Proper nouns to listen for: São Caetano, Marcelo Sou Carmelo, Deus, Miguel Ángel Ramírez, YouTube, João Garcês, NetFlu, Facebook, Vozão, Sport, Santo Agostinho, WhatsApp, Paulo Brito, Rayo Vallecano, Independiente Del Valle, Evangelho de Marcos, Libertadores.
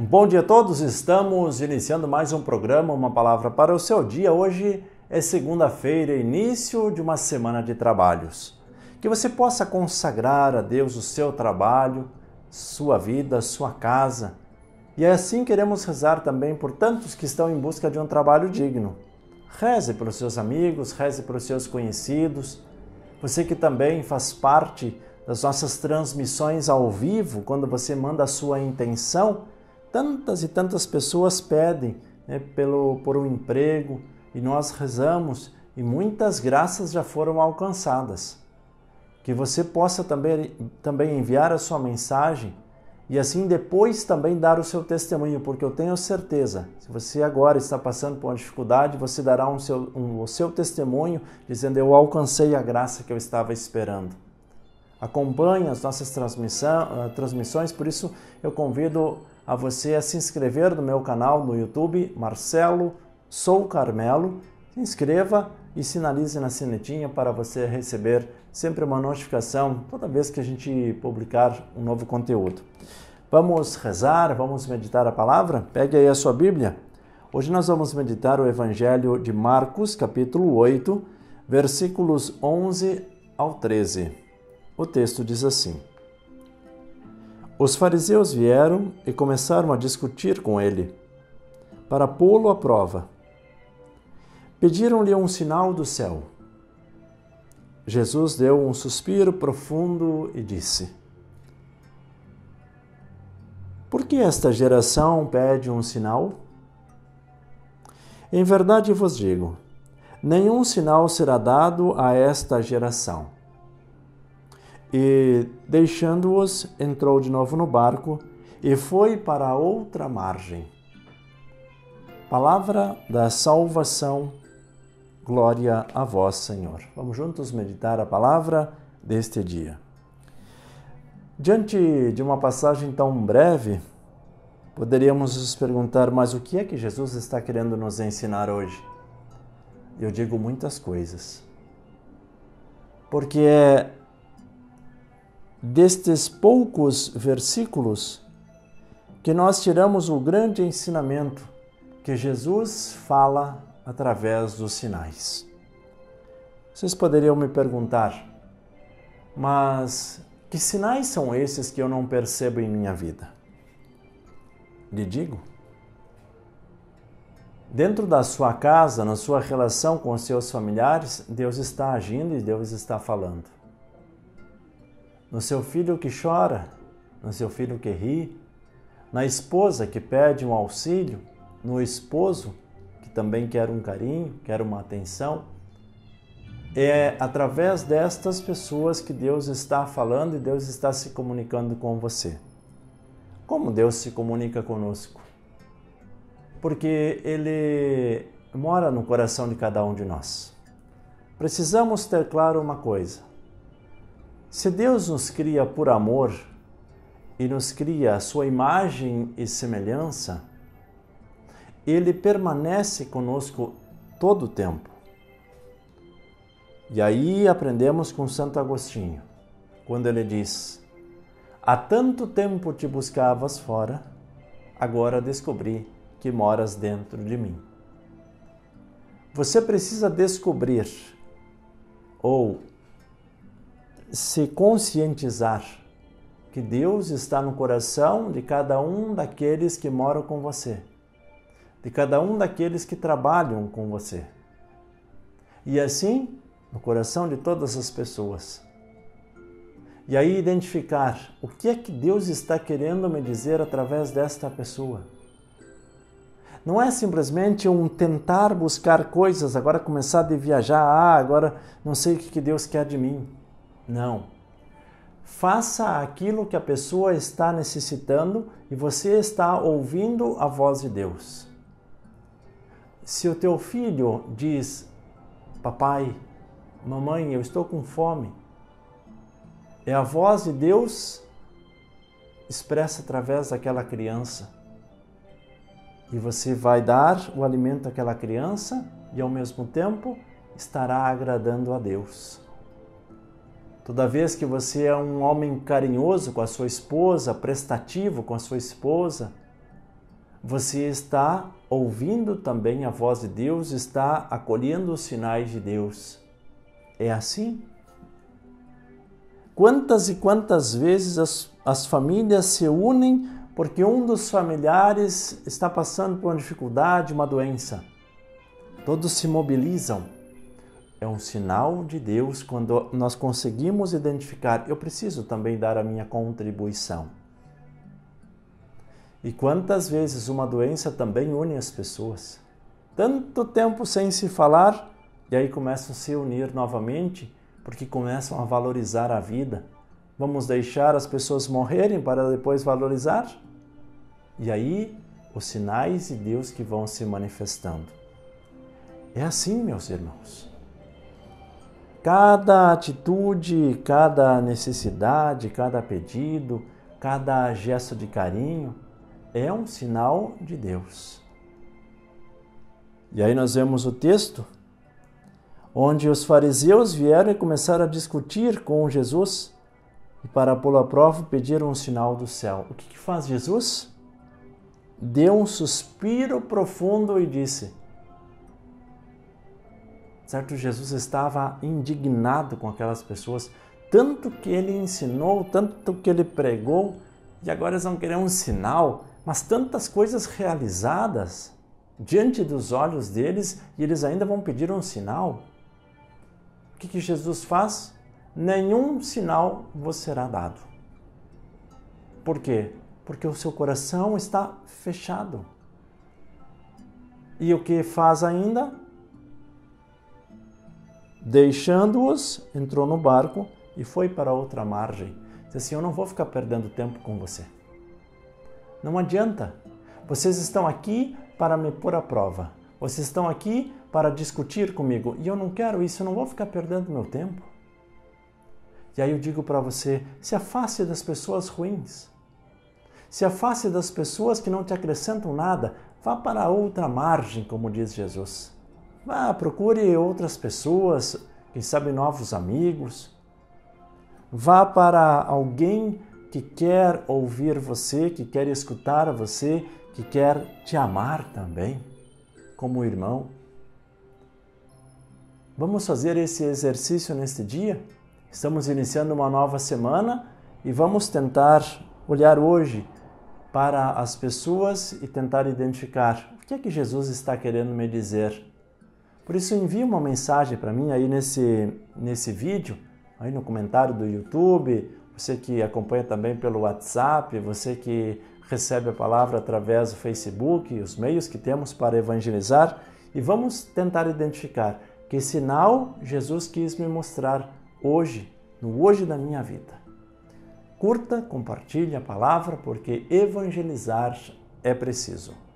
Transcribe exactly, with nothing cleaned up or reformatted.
Um bom dia a todos, estamos iniciando mais um programa, uma palavra para o seu dia. Hoje é segunda-feira, início de uma semana de trabalhos. Que você possa consagrar a Deus o seu trabalho, sua vida, sua casa. E assim queremos rezar também por tantos que estão em busca de um trabalho digno. Reze pelos seus amigos, reze pelos seus conhecidos. Você que também faz parte das nossas transmissões ao vivo, quando você manda a sua intenção, tantas e tantas pessoas pedem, né, pelo, por um emprego, e nós rezamos e muitas graças já foram alcançadas. Que você possa também, também enviar a sua mensagem e assim depois também dar o seu testemunho, porque eu tenho certeza, se você agora está passando por uma dificuldade, você dará um seu, um, o seu testemunho dizendo: eu alcancei a graça que eu estava esperando. Acompanhe as nossas transmissões, por isso eu convido a você a se inscrever no meu canal no YouTube, Marcelo Sou Carmelo. Se inscreva e sinalize na sinetinha para você receber sempre uma notificação toda vez que a gente publicar um novo conteúdo. Vamos rezar, vamos meditar a palavra? Pegue aí a sua Bíblia. Hoje nós vamos meditar o Evangelho de Marcos, capítulo oito, versículos onze ao treze. O texto diz assim: Os fariseus vieram e começaram a discutir com ele, para pô-lo à prova. Pediram-lhe um sinal do céu. Jesus deu um suspiro profundo e disse: Por que esta geração pede um sinal? Em verdade vos digo, nenhum sinal será dado a esta geração. E, deixando-os, entrou de novo no barco e foi para a outra margem. Palavra da salvação, glória a vós, Senhor. Vamos juntos meditar a palavra deste dia. Diante de uma passagem tão breve, poderíamos nos perguntar, mas o que é que Jesus está querendo nos ensinar hoje? Eu digo muitas coisas, porque é destes poucos versículos que nós tiramos o grande ensinamento que Jesus fala através dos sinais. Vocês poderiam me perguntar, mas que sinais são esses que eu não percebo em minha vida? Lhe digo, dentro da sua casa, na sua relação com os seus familiares, Deus está agindo e Deus está falando. No seu filho que chora, no seu filho que ri, na esposa que pede um auxílio, no esposo que também quer um carinho, quer uma atenção. É através destas pessoas que Deus está falando e Deus está se comunicando com você. Como Deus se comunica conosco? Porque Ele mora no coração de cada um de nós. Precisamos ter claro uma coisa. Se Deus nos cria por amor e nos cria a sua imagem e semelhança, Ele permanece conosco todo o tempo. E aí aprendemos com Santo Agostinho, quando ele diz: Há tanto tempo te buscavas fora, agora descobri que moras dentro de mim. Você precisa descobrir ou se conscientizar que Deus está no coração de cada um daqueles que moram com você, de cada um daqueles que trabalham com você. E assim, no coração de todas as pessoas. E aí identificar o que é que Deus está querendo me dizer através desta pessoa. Não é simplesmente um tentar buscar coisas, agora começar de viajar, ah, agora não sei o que Deus quer de mim. Não. Faça aquilo que a pessoa está necessitando e você está ouvindo a voz de Deus. Se o teu filho diz: Papai, mamãe, eu estou com fome, é a voz de Deus expressa através daquela criança. E você vai dar o alimento àquela criança e ao mesmo tempo estará agradando a Deus. Toda vez que você é um homem carinhoso com a sua esposa, prestativo com a sua esposa, você está ouvindo também a voz de Deus, está acolhendo os sinais de Deus. É assim? Quantas e quantas vezes as, as famílias se unem porque um dos familiares está passando por uma dificuldade, uma doença. Todos se mobilizam. É um sinal de Deus quando nós conseguimos identificar. Eu preciso também dar a minha contribuição. E quantas vezes uma doença também une as pessoas. Tanto tempo sem se falar, e aí começam a se unir novamente, porque começam a valorizar a vida. Vamos deixar as pessoas morrerem para depois valorizar? E aí, os sinais de Deus que vão se manifestando. É assim, meus irmãos. Cada atitude, cada necessidade, cada pedido, cada gesto de carinho é um sinal de Deus. E aí nós vemos o texto onde os fariseus vieram e começaram a discutir com Jesus e, para pô-lo à prova, pediram um sinal do céu. O que, que faz Jesus? Deu um suspiro profundo e disse. Certo, Jesus estava indignado com aquelas pessoas, tanto que ele ensinou, tanto que ele pregou, e agora eles vão querer um sinal, mas tantas coisas realizadas diante dos olhos deles, e eles ainda vão pedir um sinal. O que, que Jesus faz? Nenhum sinal vos será dado. Por quê? Porque o seu coração está fechado. E o que faz ainda? Deixando-os, entrou no barco e foi para outra margem. Diz assim, eu não vou ficar perdendo tempo com você. Não adianta. Vocês estão aqui para me pôr à prova. Vocês estão aqui para discutir comigo. E eu não quero isso, eu não vou ficar perdendo meu tempo. E aí eu digo para você, se afaste das pessoas ruins. Se afaste das pessoas que não te acrescentam nada. Vá para outra margem, como diz Jesus. Vá, procure outras pessoas, quem sabe novos amigos. Vá para alguém que quer ouvir você, que quer escutar você, que quer te amar também, como irmão. Vamos fazer esse exercício neste dia? Estamos iniciando uma nova semana e vamos tentar olhar hoje para as pessoas e tentar identificar o que é que Jesus está querendo me dizer. Por isso, envie uma mensagem para mim aí nesse, nesse vídeo, aí no comentário do YouTube, você que acompanha também pelo WhatsApp, você que recebe a palavra através do Facebook e os meios que temos para evangelizar. E vamos tentar identificar que sinal Jesus quis me mostrar hoje, no hoje da minha vida. Curta, compartilhe a palavra, porque evangelizar é preciso.